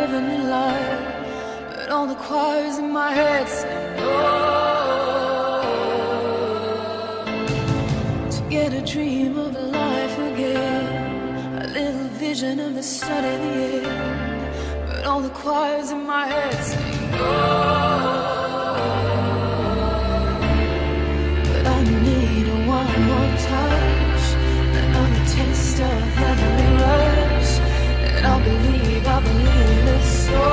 living life, but all the choirs in my head say no. To get a dream of life again, a little vision of the sun in the end, but all the choirs in my head say no. But I need one more touch, another taste of heavenly rush, and I believe it's so.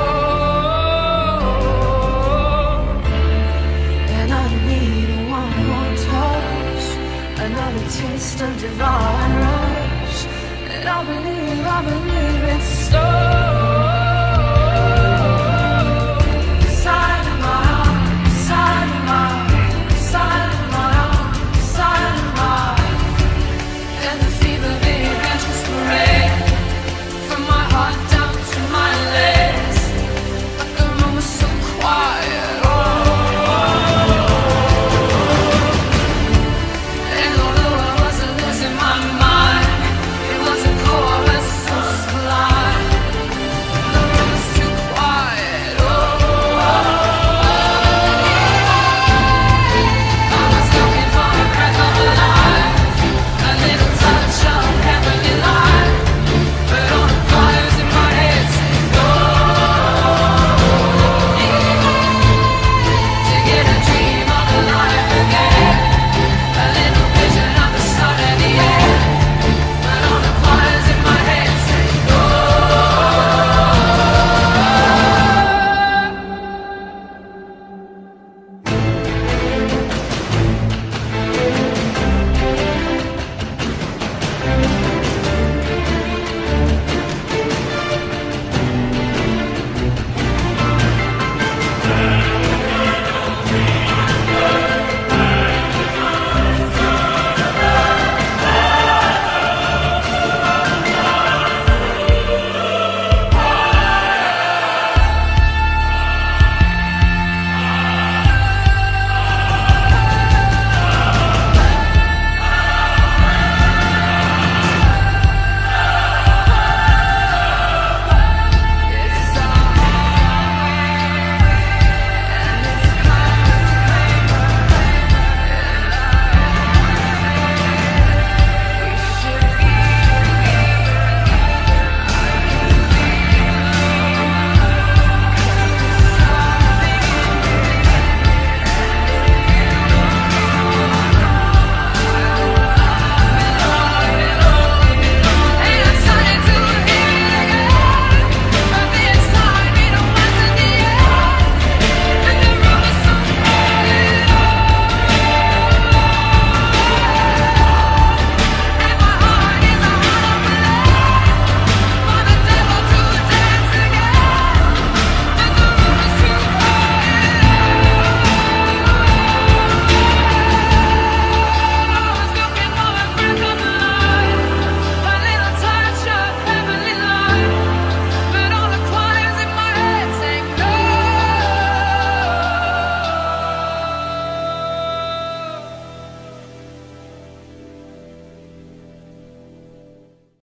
And I need one more touch, another taste of divine rush, and I believe it's so.